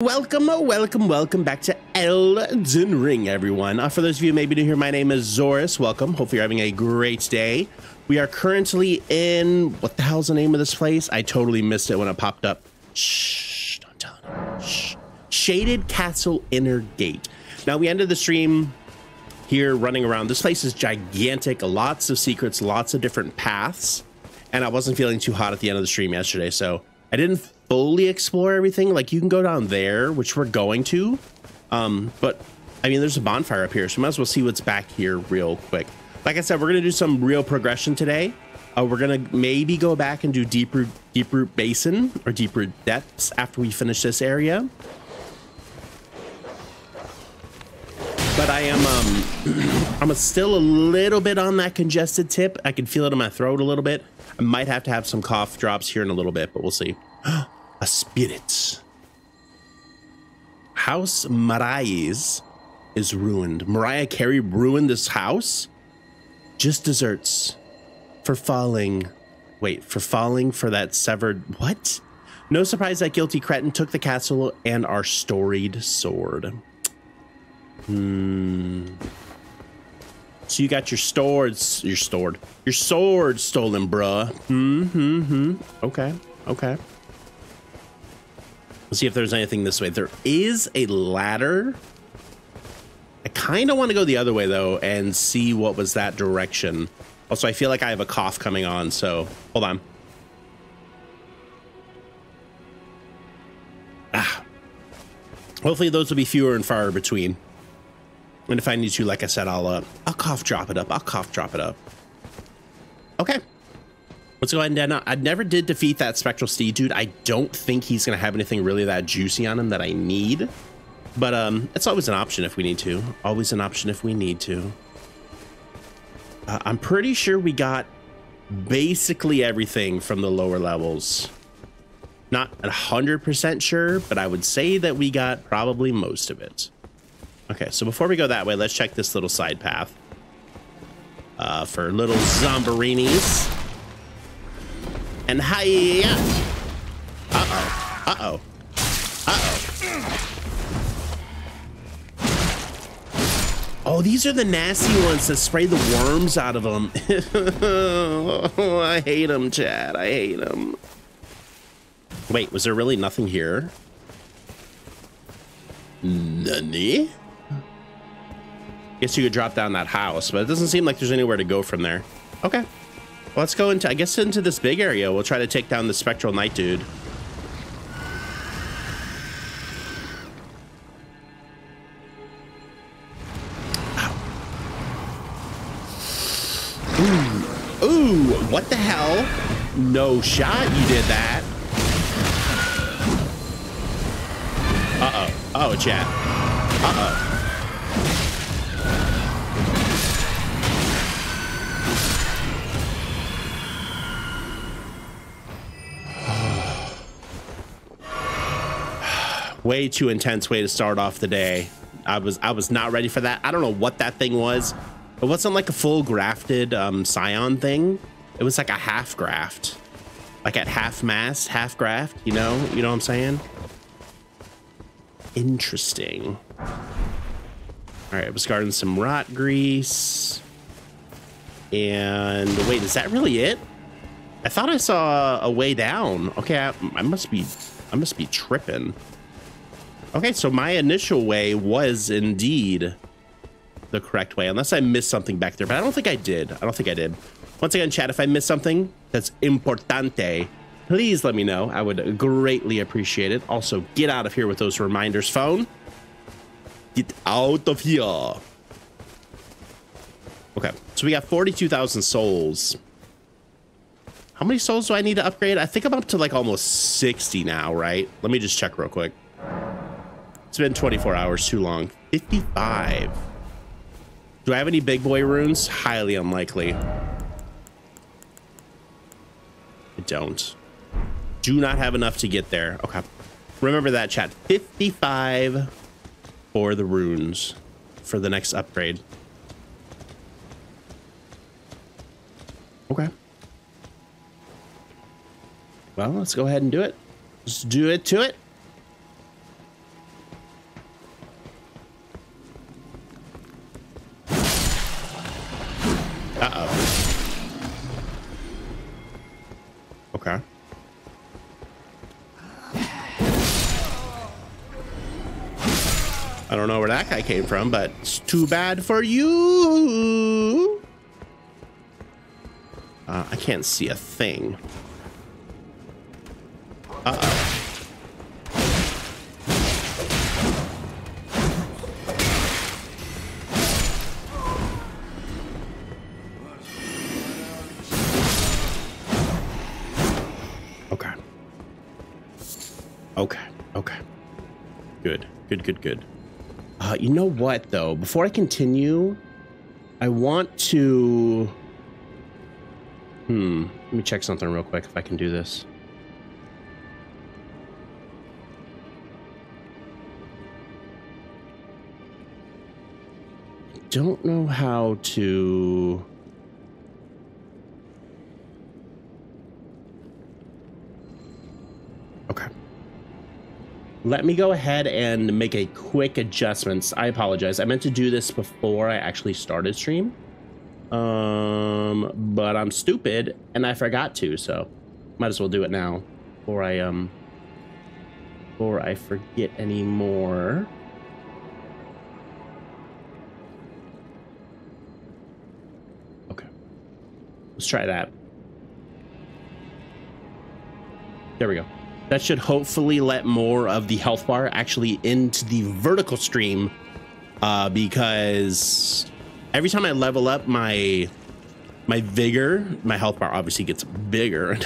Welcome back to Elden Ring, everyone. For those of you maybe new here, my name is Zorus. Welcome. Hopefully you're having a great day. We are currently in, what the hell's the name of this place? I totally missed it when it popped up. Shh, don't tell anyone. Shh. Shaded Castle Inner Gate. Now, we ended the stream here running around. This place is gigantic, lots of secrets, lots of different paths. And I wasn't feeling too hot at the end of the stream yesterday, so I didn't fully explore everything. Like, you can go down there, which we're going to, but I mean, there's a bonfire up here, so we might as well see what's back here real quick. Like I said, we're gonna do some real progression today. We're gonna maybe go back and do deep root basin or deep root depths after we finish this area, but I am I'm still a little bit on that congested tip. I can feel it in my throat a little bit. I might have to have some cough drops here in a little bit, but we'll see. A spirit. House Marais is ruined. Mariah Carey ruined this house. Just desserts for falling. Wait, for falling for that severed. What? No surprise that guilty cretin took the castle and our storied sword. So you got your sword stolen, bruh. Okay. Let's see if there's anything this way. There is a ladder. I kind of want to go the other way, though, and see what was that direction. Also, I feel like I have a cough coming on, so hold on. Hopefully those will be fewer and far between. And if I need to, like I said, I'll cough drop it up. Okay. Let's go ahead and end up. I never did defeat that Spectral Steed, dude. I don't think he's going to have anything really that juicy on him that I need. But it's always an option if we need to. I'm pretty sure we got basically everything from the lower levels. Not 100% sure, but I would say that we got probably most of it. Okay, so before we go that way, let's check this little side path for little zombarinis. And hi-ya! Uh-oh. Uh-oh. Uh-oh. Oh, these are the nasty ones that spray the worms out of them. Oh, I hate them, Chad. I hate them. Wait, was there really nothing here? Nani? Guess you could drop down that house, but it doesn't seem like there's anywhere to go from there. Okay, well, let's go into, I guess, into this big area. We'll try to take down the Spectral Knight dude. Ow. Ooh. Ooh, what the hell? No shot you did that. Uh-oh. Oh, chat. Uh-oh. Way too intense way to start off the day. I was not ready for that. I don't know what that thing was. It wasn't like a full grafted scion thing. It was like a half graft, like at half mass, half graft, you know what I'm saying? Interesting. All right, I was guarding some rot grease. And wait, is that really it? I thought I saw a way down. Okay, I must be tripping. Okay, so my initial way was indeed the correct way, unless I missed something back there, but I don't think I did. Once again, chat, if I missed something that's importante, please let me know. I would greatly appreciate it. Also, get out of here with those reminders, phone. Get out of here. Okay, so we got 42,000 souls. How many souls do I need to upgrade? I think I'm up to like almost 60 now, right? Let me just check real quick. It's been 24 hours too long. 55. Do I have any big boy runes? Highly unlikely. I don't. Do not have enough to get there. Okay. Remember that, chat. 55 for the runes for the next upgrade. Okay. Well, let's go ahead and do it. Let's do it to it. I don't know where that guy came from, but it's too bad for you. I can't see a thing. Uh-oh. Okay. Okay. Okay. Good. Good, good, good. You know what, though? Before I continue, I want to... Let me check something real quick if I can do this. Don't know how to... Okay. Let me go ahead and make a quick adjustments. I apologize. I meant to do this before I actually started stream. But I'm stupid and I forgot to, so might as well do it now before I forget any more. Let's try that. There we go. That should hopefully let more of the health bar actually into the vertical stream, because every time I level up my vigor, my health bar obviously gets bigger.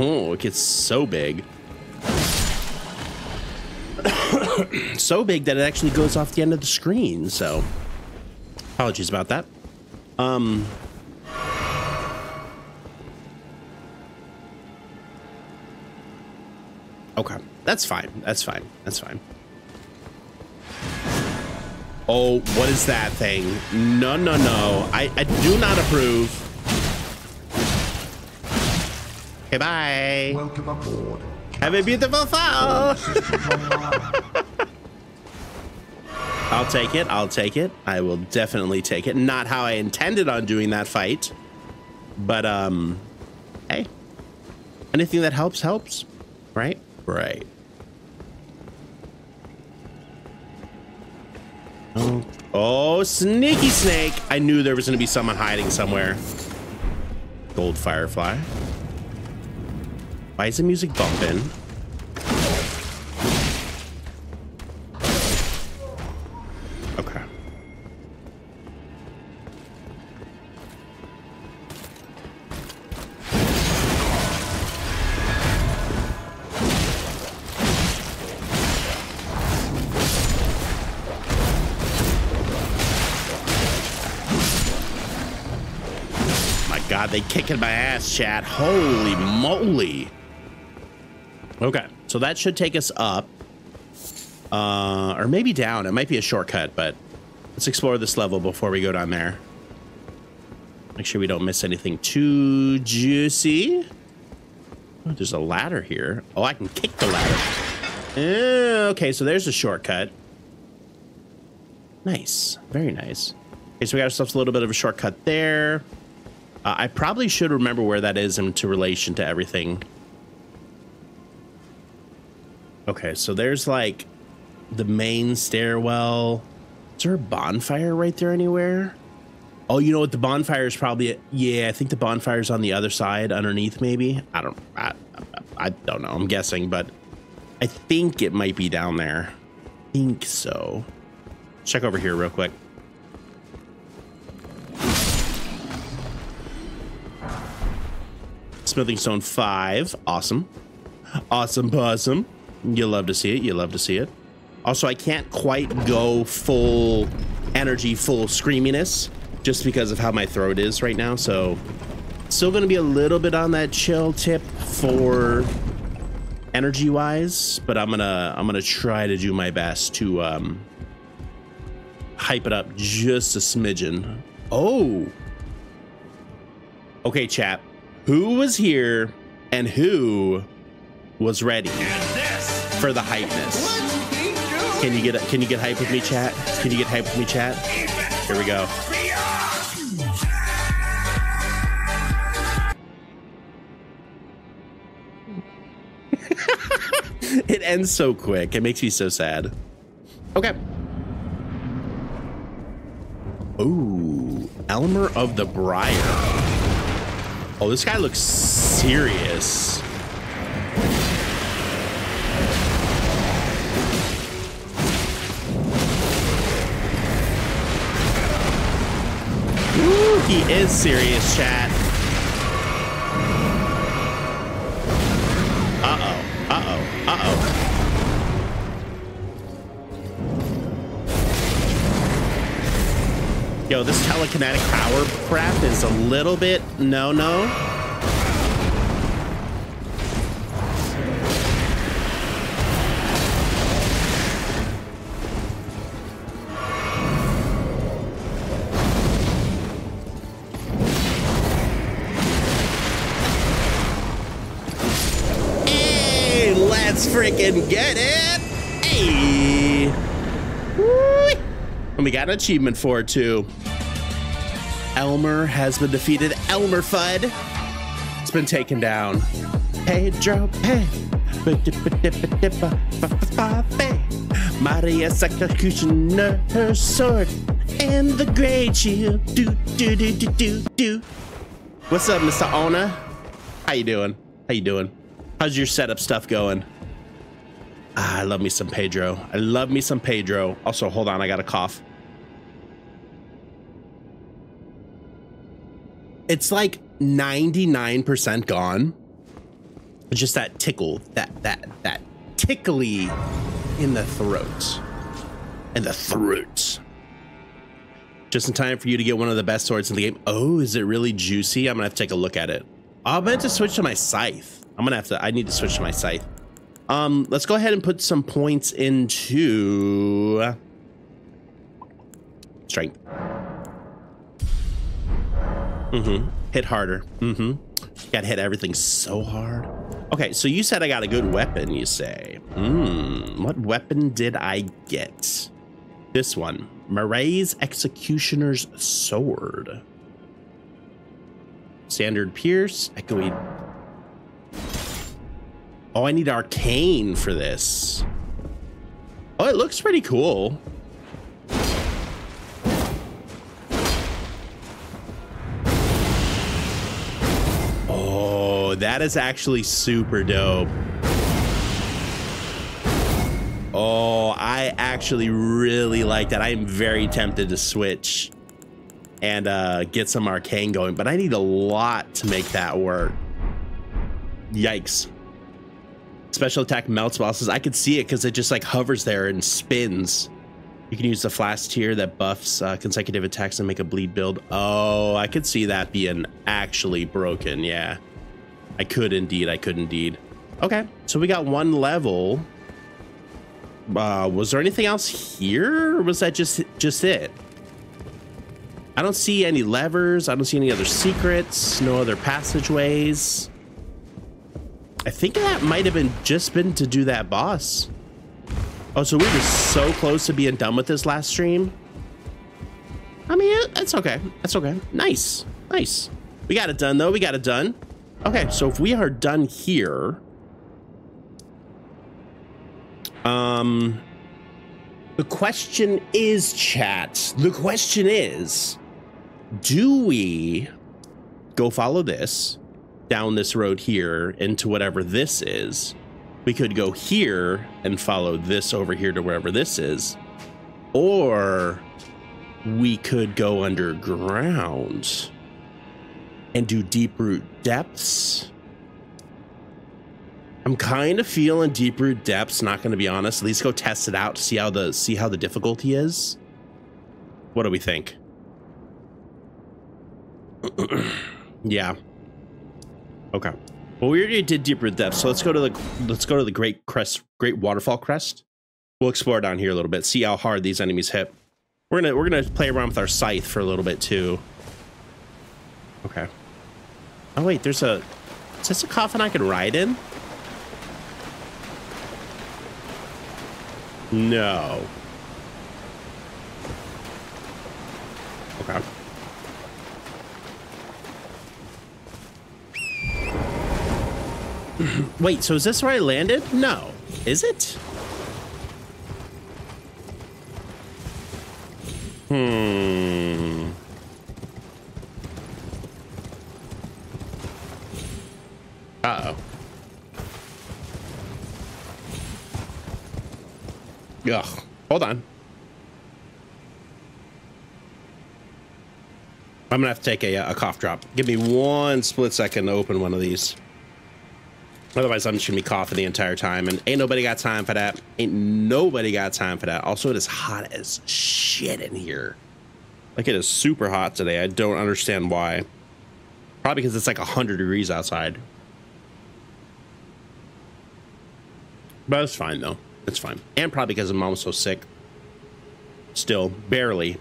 Oh, it gets so big. So big that it actually goes off the end of the screen. So apologies about that. Okay, that's fine. That's fine. That's fine. Oh, what is that thing? No, no, no. I do not approve. Okay, bye. Welcome aboard. Have a beautiful fall. I'll take it. I'll take it. I will definitely take it. Not how I intended on doing that fight, but hey, anything that helps helps, right? Right. Oh. Oh, sneaky snake. I knew there was going to be someone hiding somewhere. Gold firefly. Why is the music bumping? Okay. They kicking my ass, chat. Holy moly. Okay, so that should take us up, or maybe down. It might be a shortcut, but let's explore this level before we go down there. Make sure we don't miss anything too juicy. Oh, there's a ladder here. Oh, I can kick the ladder. Okay, so there's a shortcut. Nice, very nice. Okay, so we got ourselves a little bit of a shortcut there. I probably should remember where that is in relation to everything. Okay, so there's like the main stairwell. Is there a bonfire right there anywhere? Oh, you know what? The bonfire is probably... Yeah, I think the bonfire's on the other side underneath, maybe. I don't know. I'm guessing, but I think it might be down there. I think so. Check over here real quick. Smithing stone 5. Awesome. Awesome possum. You love to see it. You love to see it. Also, I can't quite go full energy, full screaminess, just because of how my throat is right now. So still going to be a little bit on that chill tip for energy wise, but I'm going to try to do my best to hype it up just a smidgen. Oh. Okay, chat. Who was here and who was ready for the hypeness? Can you get hype with me, chat? Can you get hype with me, chat? Here we go. It ends so quick. It makes me so sad. Okay. Ooh, Elemer of the Briar. Oh, this guy looks serious. Ooh, he is serious, chat. Uh-oh, uh-oh, uh-oh. Yo, this telekinetic power crap is a little bit no. Hey, let's freaking get it. Hey. Woo-wee. And we got an achievement for it too. Elemer has been defeated. Elemer Fudd. It's been taken down. Pedro Pei. Marais Executioner's Sword. And the Great Shield. What's up, Mr. Ona? How you doing? How you doing? How's your setup stuff going? Ah, I love me some Pedro. I love me some Pedro. Also, hold on, I got a cough. It's like 99% gone. It's just that tickle, that tickly in the throat. In the throat. Just in time for you to get one of the best swords in the game. Oh, is it really juicy? I'm gonna have to take a look at it. Oh, I'm gonna have to switch to my scythe. I need to switch to my scythe. Let's go ahead and put some points into strength. Hit harder. Gotta hit everything so hard. Okay, so you said I got a good weapon, you say. What weapon did I get? This one. Marais Executioner's Sword. Standard pierce. Echoey. Oh, I need arcane for this. Oh, it looks pretty cool. That is actually super dope. Oh, I actually really like that. I am very tempted to switch and get some arcane going, but I need a lot to make that work. Yikes. Special attack melts bosses. I could see it because it just like hovers there and spins. You can use the flask tier that buffs consecutive attacks and make a bleed build. Oh, I could see that being actually broken. Yeah. I could indeed. I could indeed. Okay, so we got one level. Was there anything else here? Or was that just it? I don't see any levers. I don't see any other secrets. No other passageways. I think that might have been just been to do that boss. Oh, so we were so close to being done with this last stream. I mean, that's okay. That's okay. Nice. Nice. We got it done, though. We got it done. Okay, so if we are done here, the question is, chat, the question is, do we go follow this down this road here into whatever this is? We could go here and follow this over here to wherever this is, or we could go underground and do deep root depths. I'm kind of feeling deep root depths, not going to be honest. At least go test it out, see how the difficulty is. What do we think? Yeah. Okay. Well, we already did deep root depths, so let's go to the Great Waterfall Crest. We'll explore down here a little bit. See how hard these enemies hit. We're gonna play around with our scythe for a little bit too. Okay. Oh wait, there's a... Is this a coffin I can ride in? No. Okay. Wait, so is this where I landed? No. Is it? Hmm. Uh-oh. Ugh. Hold on. I'm gonna have to take a cough drop. Give me one split second to open one of these. Otherwise, I'm just gonna be coughing the entire time, and ain't nobody got time for that. Ain't nobody got time for that. Also, it is hot as shit in here. Like, it is super hot today. I don't understand why. Probably because it's like 100 degrees outside. But it's fine, though. It's fine. And probably because Mom's so sick. Still, barely.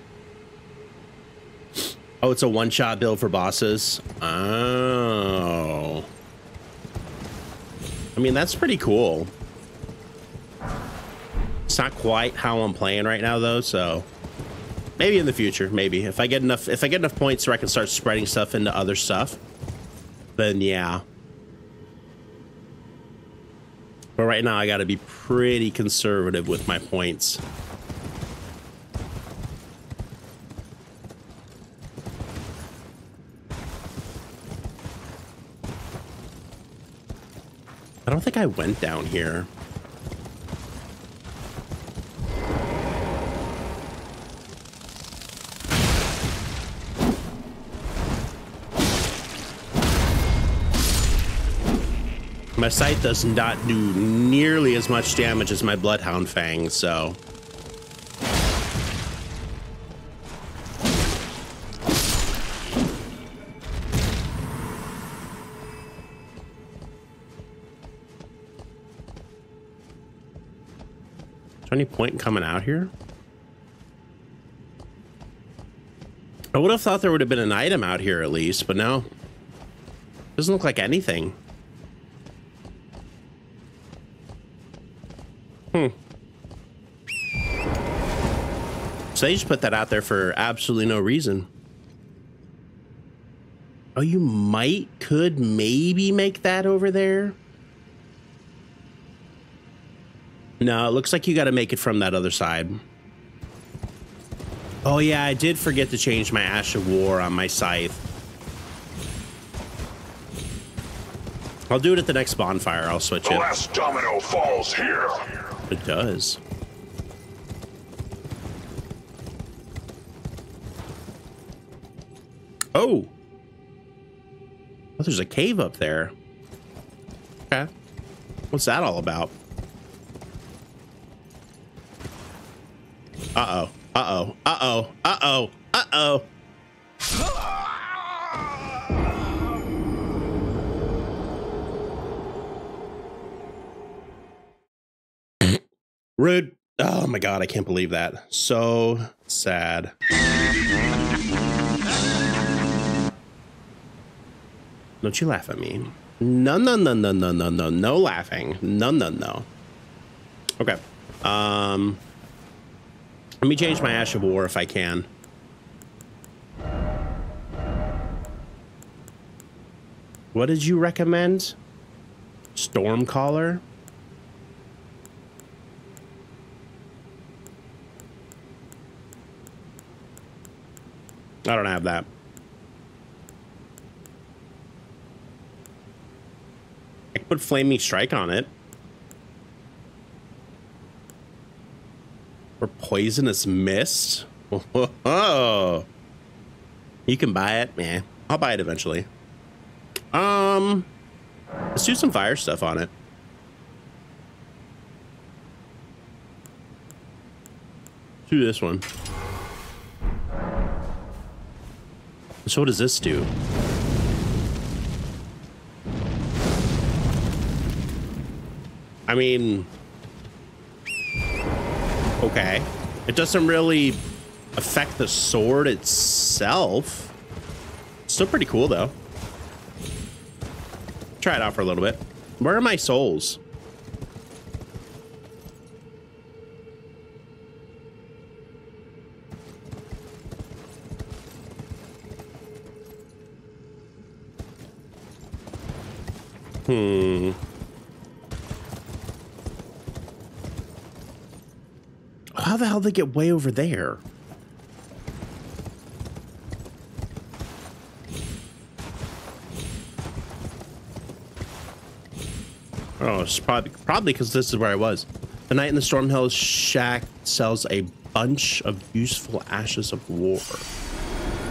Oh, it's a one-shot build for bosses. Oh. I mean, that's pretty cool. It's not quite how I'm playing right now, though, so maybe in the future, maybe if I get enough points where I can start spreading stuff into other stuff, then yeah. But right now I got to be pretty conservative with my points. I don't think I went down here. My scythe does not do nearly as much damage as my Bloodhound Fang, so. Any point in coming out here? I would have thought there would have been an item out here at least, but no. Doesn't look like anything. Hmm. So they just put that out there for absolutely no reason. Oh, you might could maybe make that over there. No, it looks like you got to make it from that other side. Oh, yeah, I did forget to change my Ash of War on my scythe. I'll do it at the next bonfire. I'll switch it. The last domino falls here. It does. Oh. Oh, there's a cave up there. Okay. What's that all about? Uh-oh, uh-oh, uh-oh, uh-oh, uh-oh. Rude. Oh my God, I can't believe that. So sad. Don't you laugh at me. No, no, no, no, no, no, no, no laughing. No, no, no. Okay. Let me change my Ash of War if I can. What did you recommend? Stormcaller? I don't have that. I could put Flaming Strike on it. Or Poisonous Mist. Whoa. You can buy it, man. I'll buy it eventually. Let's do some fire stuff on it. Let's do this one. So what does this do? I mean, okay, it doesn't really affect the sword itself. Still pretty cool, though. Try it out for a little bit. Where are my souls? Hmm. How the hell did they get way over there? Oh, it's probably because this is where I was. The knight in the Stormhill shack sells a bunch of useful ashes of war.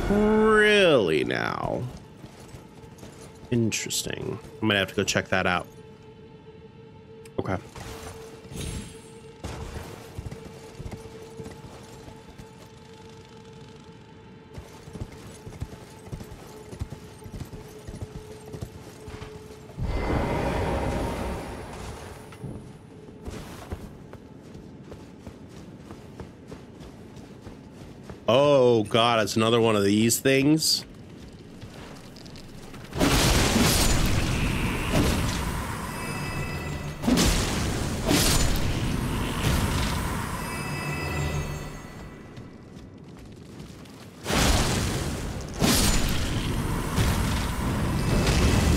Really now? Interesting. I'm gonna have to go check that out. Okay. Oh God, it's another one of these things.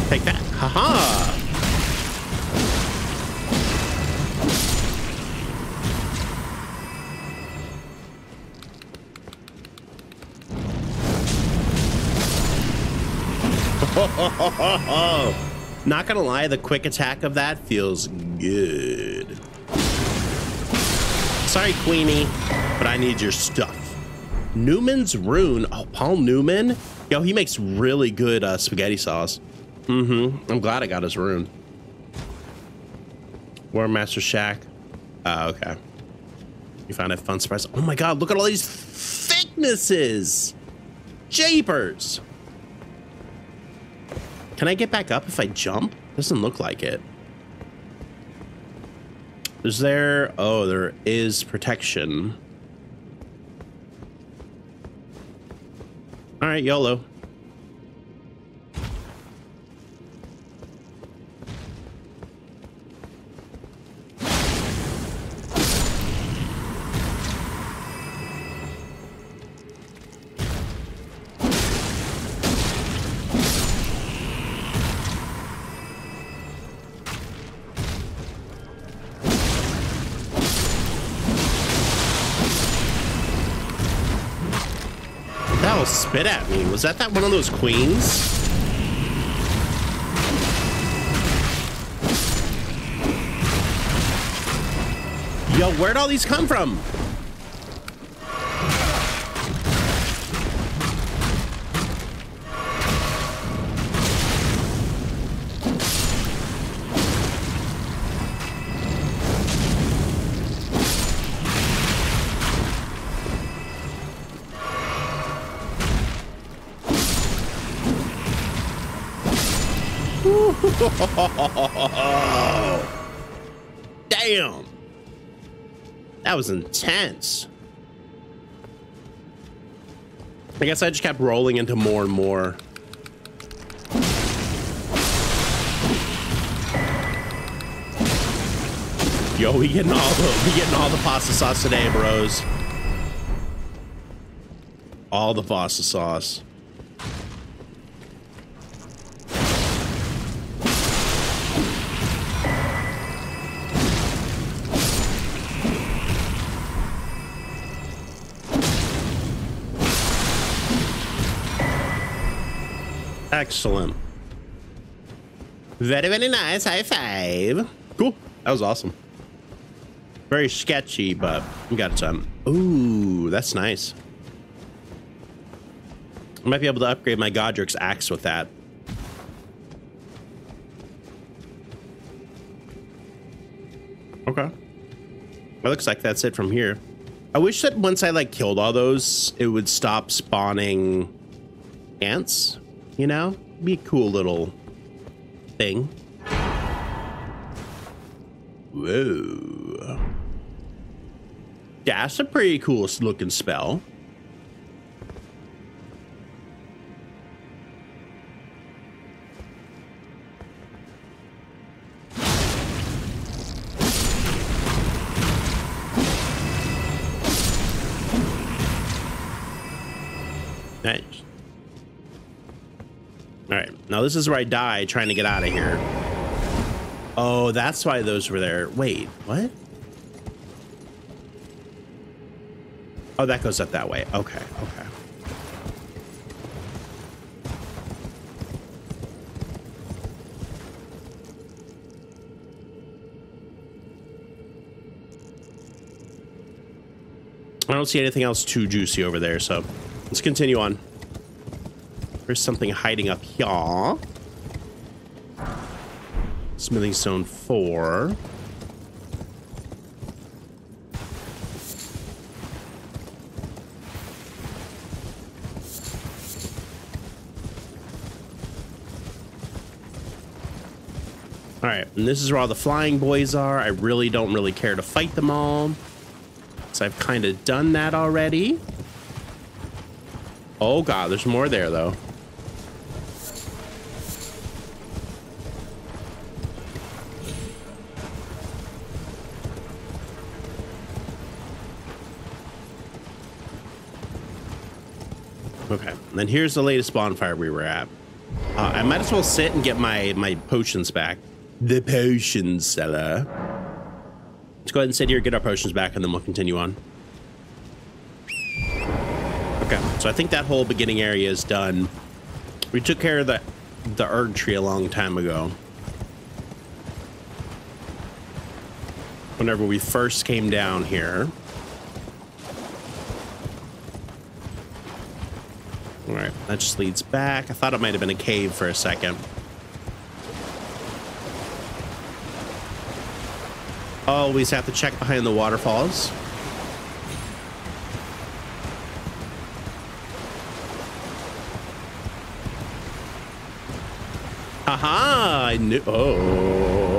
Take that. Haha. Oh, not gonna lie, the quick attack of that feels good. Sorry, Queenie, but I need your stuff. Newman's Rune. Oh, Paul Newman. Yo, he makes really good spaghetti sauce. Mm-hmm. I'm glad I got his rune. War Master Shack. Okay. You found a fun surprise. Oh my God, look at all these thicknesses. Japers. Can I get back up if I jump? Doesn't look like it. Is there? Oh, there is protection. All right, YOLO. Spit at me. Was that one of those queens? Yo, where'd all these come from? Damn, that was intense. I guess I just kept rolling into more and more. Yo, we getting all the pasta sauce today, bros. All the pasta sauce. Excellent. Very, very nice. High five. Cool. That was awesome. Very sketchy, but we got some. Ooh, that's nice. I might be able to upgrade my Godrick's axe with that. Okay. It looks like that's it from here. I wish that once I like killed all those, it would stop spawning ants. You know, be a cool little thing. Whoa. That's a pretty cool looking spell. Nice. All right, now this is where I die trying to get out of here. Oh, that's why those were there. Wait, what? Oh, that goes up that way. Okay, okay. I don't see anything else too juicy over there, so let's continue on. There's something hiding up here. Smithing stone 4. Alright, and this is where all the flying boys are. I really don't really care to fight them all, so I've kind of done that already. Oh god, there's more there though. Okay, and then here's the latest bonfire we were at. I might as well sit and get my potions back. The potion cellar. Let's go ahead and sit here, get our potions back, and then we'll continue on. Okay, so I think that whole beginning area is done. We took care of the Erdtree a long time ago, whenever we first came down here. All right, that just leads back. I thought it might have been a cave for a second. Always have to check behind the waterfalls. Haha, I knew. Oh.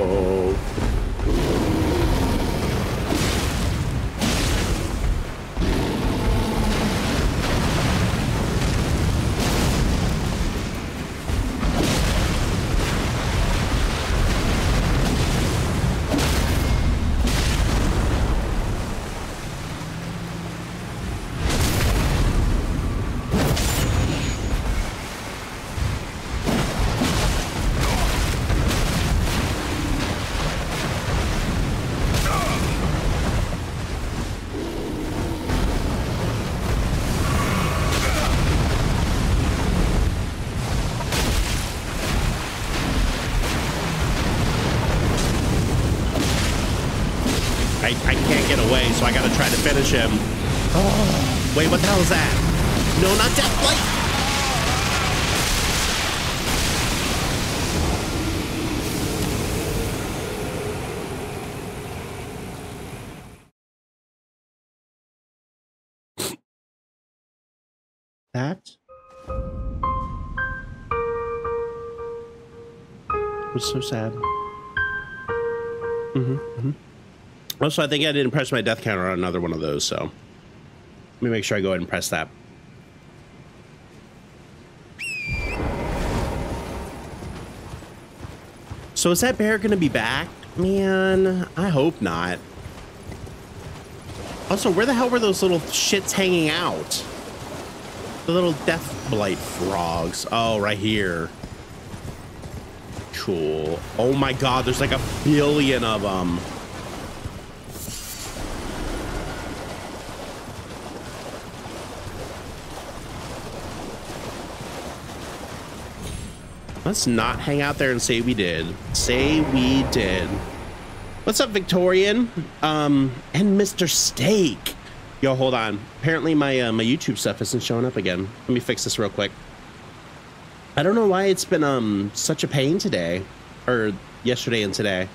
So I gotta try to finish him. Oh, wait, what the hell is that? No, not Deathlight. That was so sad. Also, I think I didn't press my death counter on another one of those, so let me make sure I go ahead and press that. So is that bear gonna be back? Man, I hope not. Also, where the hell were those little shits hanging out? The little death blight frogs. Oh, right here. Cool. Oh my god, there's like a billion of them. Let's not hang out there and say we did. Say we did. What's up, Victorian? And Mr. Steak. Yo, hold on. Apparently my YouTube stuff isn't showing up again. Let me fix this real quick. I don't know why it's been such a pain today, or yesterday and today.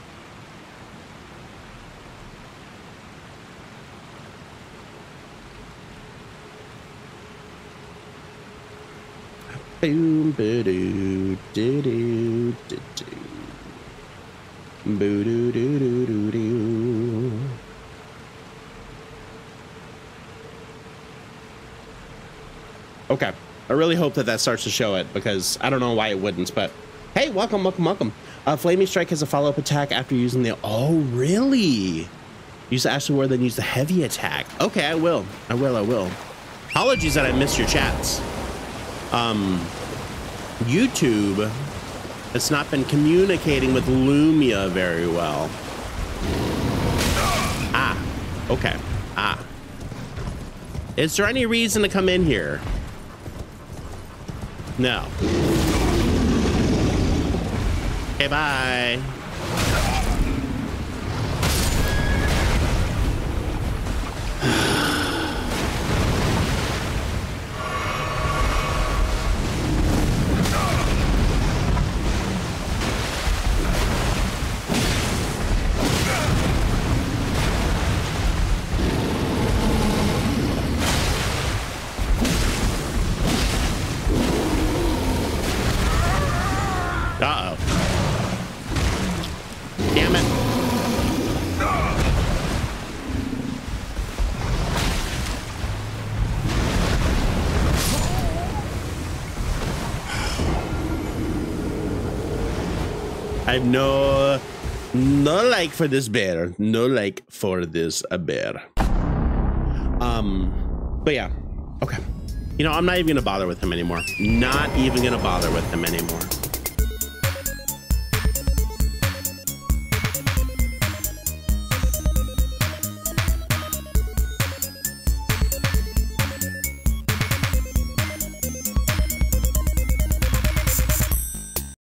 Boom, boo doo doo doo doo doo. Boo doo doo doo doo doo. Okay, I really hope that that starts to show it, because I don't know why it wouldn't. But hey, welcome, welcome, welcome. Flaming Strike has a follow-up attack after using the. Oh, really? Use the Ash of War, then use the heavy attack. Okay, I will. I will. I will. Apologies that I missed your chats. YouTube has not been communicating with Lumia very well. Ah, okay. Ah. Is there any reason to come in here? No. Okay, bye. I have no like for this bear. No like for this bear. But yeah. Okay. You know, I'm not even gonna bother with him anymore. Not even gonna bother with him anymore.